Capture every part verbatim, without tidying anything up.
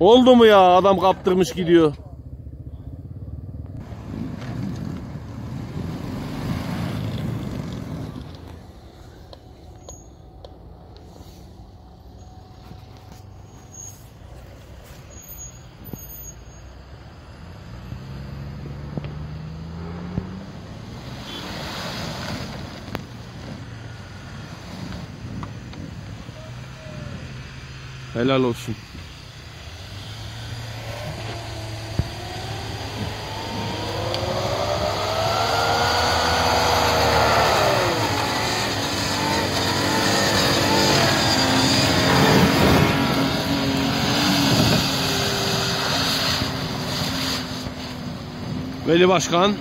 Oldu mu ya? Adam kaptırmış gidiyor. Helal olsun. Veli Başkan.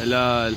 Helal.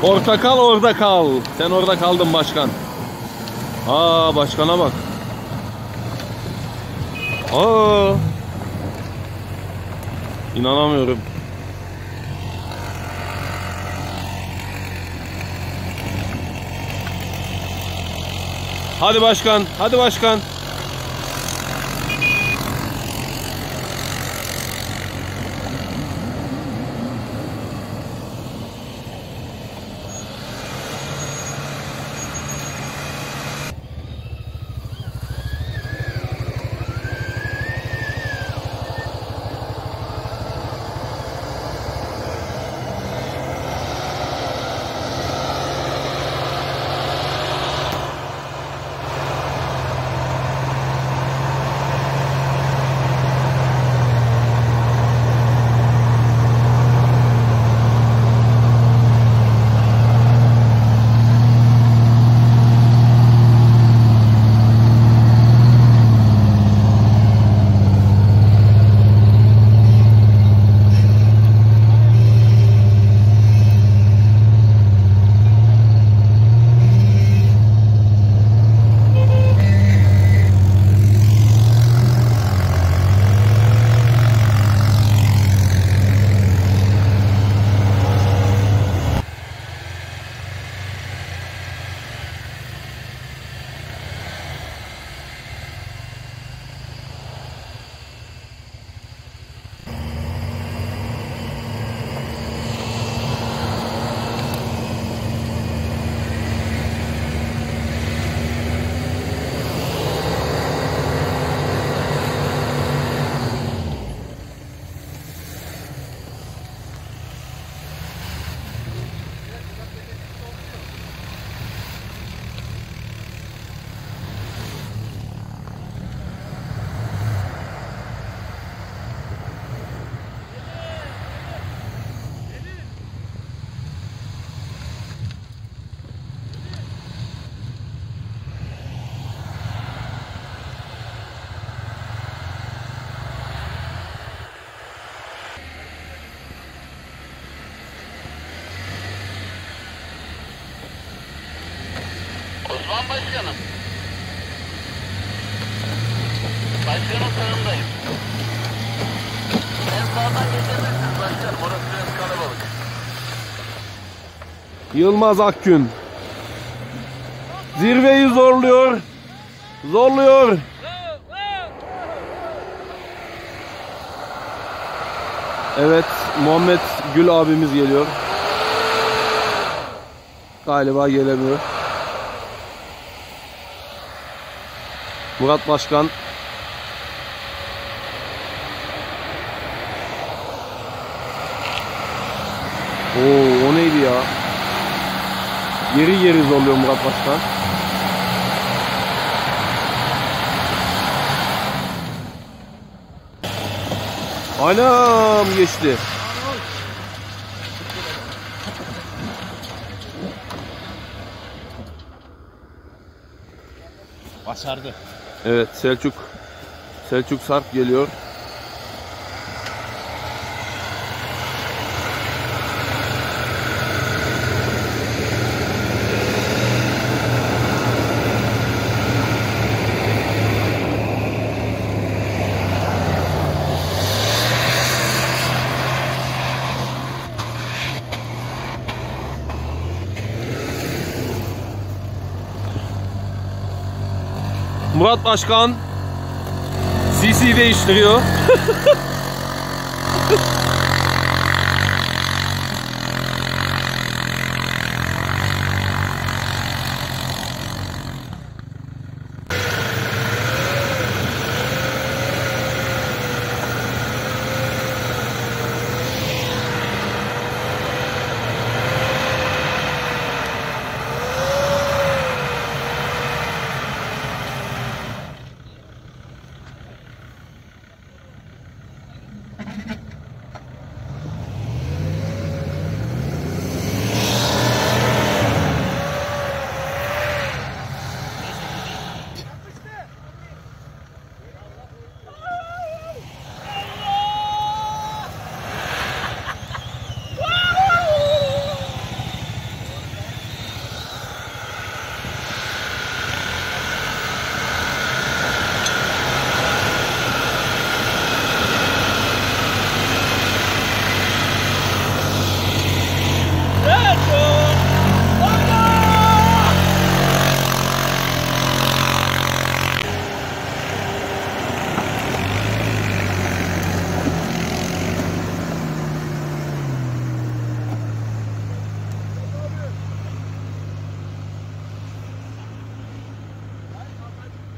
Portakal orada kal. Sen orada kaldın başkan. Aa, başkana bak. Aa. İnanamıyorum. Hadi başkan, hadi başkan. Tamam başkanım. Başkanım sağımdayım. En sağdan geçebilirsiniz başkanım. Orası biraz kalabalık. Yılmaz Akgün. Zirveyi zorluyor. Zorluyor. Evet, Muhammed Gül abimiz geliyor. Galiba gelemiyor. Murat Başkan. Oo, o neydi ya? Yeri yeri zorluyor Murat Başkan. Anam geçti. Başardı. Evet, Selçuk Selçuk Sarp geliyor. Murat Başkan C C değiştiriyor.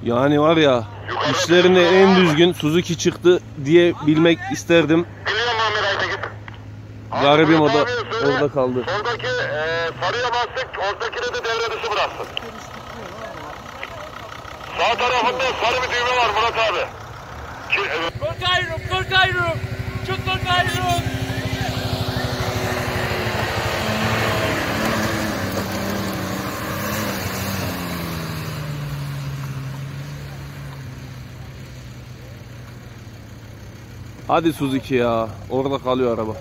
Yani var ya, işlerine en düzgün Suzuki çıktı diye bilmek isterdim. Garibim o da orada kaldı. Oradaki sarıya bastık, oradakine de devre dışı bıraktık. Sağ tarafında sarı bir düğme var Murat abi. Korkayırım, korkayırım, çok korkayırım. Hadi Suzuki ya. Orada kalıyor araba.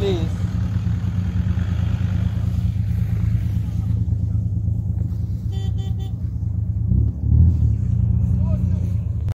Please.